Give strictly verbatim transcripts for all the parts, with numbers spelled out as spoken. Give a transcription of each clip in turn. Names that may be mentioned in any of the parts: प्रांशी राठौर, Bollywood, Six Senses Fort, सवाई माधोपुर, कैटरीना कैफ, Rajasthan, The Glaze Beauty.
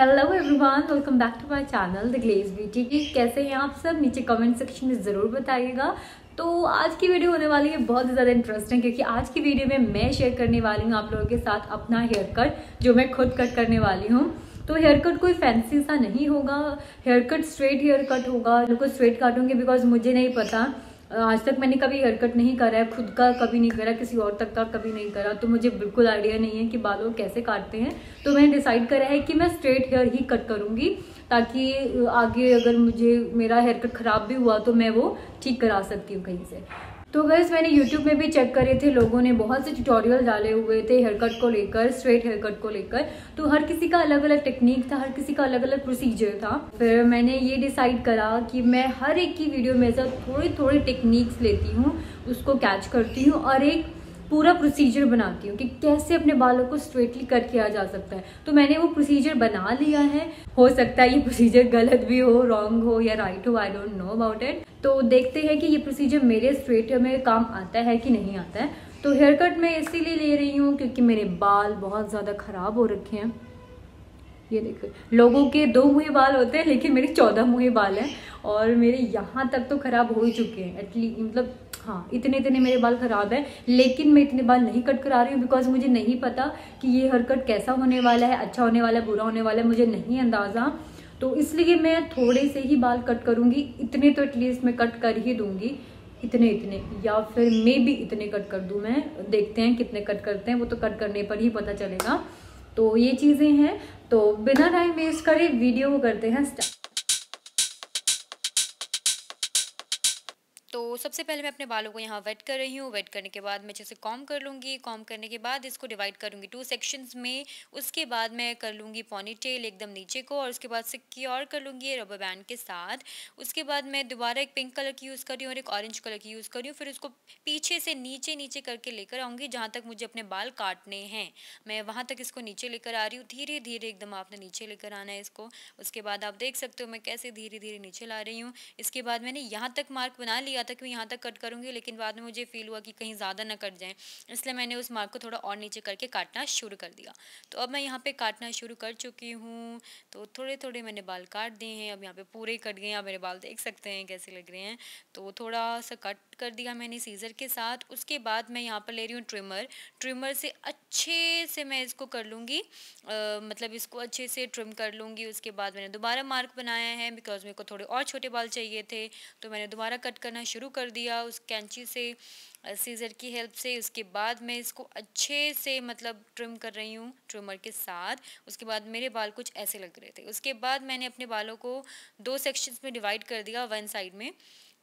Hello everyone, welcome back to my channel the glaze beauty. कैसे हैं आप सब? नीचे कमेंट सेक्शन में ज़रूर बताइएगा। तो आज की वीडियो होने वाली है बहुत ज़्यादा इंटरेस्टिंग, क्योंकि आज की वीडियो में मैं शेयर करने वाली हूँ आप लोगों के साथ अपना हेयर कट जो मैं खुद कट करने वाली हूँ। तो हेयर कट कोई फैंसी सा नहीं होगा, hair cut straight hair cut होगा। बिल्कुल स्ट्रेट काटूंगी बिकॉज मुझे नहीं पता, आज तक मैंने कभी हेयर कट नहीं करा है, खुद का कभी नहीं करा, किसी और तक का कभी नहीं करा, तो मुझे बिल्कुल आइडिया नहीं है कि बालों कैसे काटते हैं। तो मैंने डिसाइड करा है कि मैं स्ट्रेट हेयर ही कट करूँगी, ताकि आगे अगर मुझे मेरा हेयर कट ख़राब भी हुआ तो मैं वो ठीक करा सकती हूँ कहीं से। तो गाइस, मैंने यूट्यूब में भी चेक करे थे, लोगों ने बहुत से ट्यूटोरियल डाले हुए थे हेयर कट को लेकर, स्ट्रेट हेयर कट को लेकर। तो हर किसी का अलग अलग टेक्निक था, हर किसी का अलग अलग प्रोसीजर था। फिर मैंने ये डिसाइड करा कि मैं हर एक की वीडियो में से थोड़ी थोड़ी टेक्निक्स लेती हूँ, उसको कैच करती हूँ और एक पूरा प्रोसीजर बनाती हूँ कि कैसे अपने बालों को स्ट्रेटली कट किया जा सकता है। तो मैंने वो प्रोसीजर बना लिया है। हो सकता है ये प्रोसीजर गलत भी हो, रॉन्ग हो या राइट हो, I don't know about it. तो देखते हैं कि ये प्रोसीजर मेरे स्ट्रेट में काम आता है कि नहीं आता है। तो हेयर कट मैं इसीलिए ले रही हूँ क्योंकि मेरे बाल बहुत ज़्यादा ख़राब हो रखे हैं। ये देखो, लोगों के दो मुँहे बाल होते हैं लेकिन मेरे चौदह मुँहे बाल हैं और मेरे यहाँ तक तो ख़राब हो ही चुके हैं, एटलीस्ट मतलब हाँ इतने इतने मेरे बाल ख़राब हैं। लेकिन मैं इतने बाल नहीं कट करा रही हूँ बिकॉज मुझे नहीं पता कि ये हेयर कट कैसा होने वाला है, अच्छा होने वाला है, बुरा होने वाला है, मुझे नहीं अंदाज़ा। तो इसलिए मैं थोड़े से ही बाल कट करूँगी, इतने तो एटलीस्ट मैं कट कर ही दूँगी, इतने इतने या फिर मे भी इतने कट कर दूँ मैं। देखते हैं कितने कट करते हैं, वो तो कट करने पर ही पता चलेगा। तो ये चीज़ें हैं। तो बिना टाइम वेस्ट करे वीडियो को करते हैं स्टार्ट। तो सबसे पहले मैं अपने बालों को यहाँ वेट कर रही हूँ। वेट करने के बाद मैं अच्छे से कॉम कर लूँगी, कॉम करने के बाद इसको डिवाइड करूँगी टू सेक्शंस में। उसके बाद मैं कर लूँगी पॉनी टेल एकदम नीचे को और उसके बाद सिक्योर कर लूँगी रबर बैंड के साथ। उसके बाद मैं दोबारा एक पिंक कलर की यूज़ कर रही हूँ और एक ऑरेंज कलर की यूज़ कर रही हूँ। फिर उसको पीछे से नीचे नीचे करके लेकर आऊँगी, जहाँ तक मुझे अपने बाल काटने हैं मैं वहाँ तक इसको नीचे लेकर आ रही हूँ। धीरे धीरे एकदम आपने नीचे लेकर आना है इसको। उसके बाद आप देख सकते हो मैं कैसे धीरे धीरे नीचे ला रही हूँ। इसके बाद मैंने यहाँ तक मार्क बना लिया तक मैं यहाँ तक कट करूँगी, लेकिन बाद में मुझे फील हुआ कि कहीं ज़्यादा ना कट जाए, इसलिए मैंने उस मार्क को थोड़ा और नीचे करके काटना शुरू कर दिया। तो अब मैं यहाँ पे काटना शुरू कर चुकी हूँ। तो थोड़े थोड़े मैंने बाल काट दिए हैं, अब यहाँ पे पूरे कट गए हैं। आप मेरे बाल देख सकते हैं कैसे लग रहे हैं। तो थोड़ा सा कट कर दिया मैंने सीजर के साथ। उसके बाद मैं यहाँ पर ले रही हूँ ट्रिमर। ट्रिमर से अच्छे से मैं इसको कर लूँगी, मतलब इसको अच्छे से ट्रिम कर लूँगी। उसके बाद मैंने दोबारा मार्क बनाया है बिकॉज मेरे को थोड़े और छोटे बाल चाहिए थे, तो मैंने दोबारा कट करना शुरू कर दिया उस कैंची से, सीजर की हेल्प से। उसके बाद मैं इसको अच्छे से मतलब ट्रिम कर रही हूँ ट्रिमर के साथ। उसके बाद मेरे बाल कुछ ऐसे लग रहे थे। उसके बाद मैंने अपने बालों को दो सेक्शंस में डिवाइड कर दिया वन साइड में।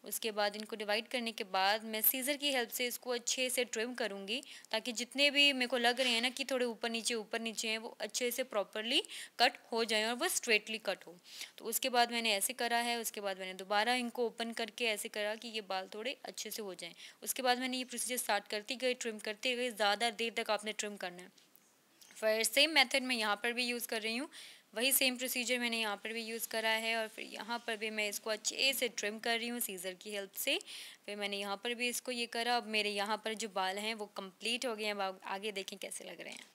उसके बाद इनको डिवाइड करने के बाद मैं सीजर की हेल्प से इसको अच्छे से ट्रिम करूँगी, ताकि जितने भी मेरे को लग रहे हैं ना कि थोड़े ऊपर नीचे ऊपर नीचे हैं, वो अच्छे से प्रॉपरली कट हो जाएं और वो स्ट्रेटली कट हो। तो उसके बाद मैंने ऐसे करा है। उसके बाद मैंने दोबारा इनको ओपन करके ऐसे करा कि ये बाल थोड़े अच्छे से हो जाएँ। उसके बाद मैंने ये प्रोसीजर स्टार्ट करती गई, ट्रिम करती गई, ज़्यादा देर तक आपने ट्रिम करना है। फिर सेम मेथड मैं यहाँ पर भी यूज़ कर रही हूँ, वही सेम प्रोसीजर मैंने यहाँ पर भी यूज़ करा है। और फिर यहाँ पर भी मैं इसको अच्छे से ट्रिम कर रही हूँ सीजर की हेल्प से। फिर मैंने यहाँ पर भी इसको ये करा। अब मेरे यहाँ पर जो बाल हैं वो कंप्लीट हो गए हैं। अब आगे देखें कैसे लग रहे हैं।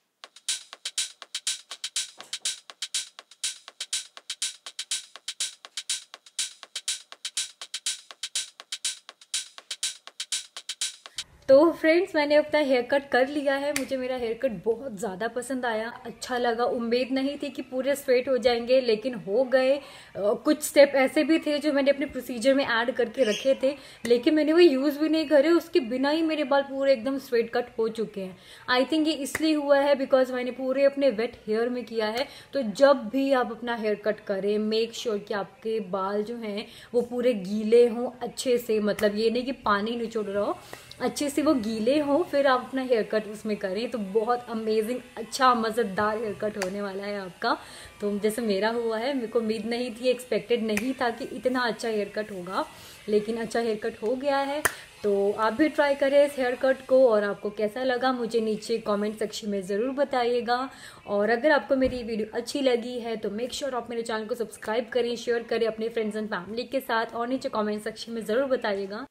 तो फ्रेंड्स, मैंने अपना हेयर कट कर लिया है। मुझे मेरा हेयर कट बहुत ज़्यादा पसंद आया, अच्छा लगा। उम्मीद नहीं थी कि पूरे स्ट्रेट हो जाएंगे, लेकिन हो गए। कुछ स्टेप ऐसे भी थे जो मैंने अपने प्रोसीजर में ऐड करके रखे थे, लेकिन मैंने वो यूज़ भी नहीं करे। उसके बिना ही मेरे बाल पूरे एकदम स्ट्रेट कट हो चुके हैं। आई थिंक ये इसलिए हुआ है बिकॉज मैंने पूरे अपने वेट हेयर में किया है। तो जब भी आप अपना हेयर कट करें, मेक श्योर कि आपके बाल जो हैं वो पूरे गीले हों अच्छे से, मतलब ये नहीं कि पानी निचोड़ रहा हो, अच्छे से वो गीले हों, फिर आप अपना हेयर कट उसमें करें। तो बहुत अमेजिंग, अच्छा, मज़ेदार हेयर कट होने वाला है आपका। तो जैसे मेरा हुआ है, मेरे को उम्मीद नहीं थी, एक्सपेक्टेड नहीं था कि इतना अच्छा हेयर कट होगा, लेकिन अच्छा हेयर कट हो गया है। तो आप भी ट्राई करें इस हेयर कट को, और आपको कैसा लगा मुझे नीचे कमेंट सेक्शन में ज़रूर बताइएगा। और अगर आपको मेरी वीडियो अच्छी लगी है तो मेक श्योर आप मेरे चैनल को सब्सक्राइब करें, शेयर करें अपने फ्रेंड्स एंड फैमिली के साथ, और नीचे कॉमेंट सेक्शन में ज़रूर बताइएगा।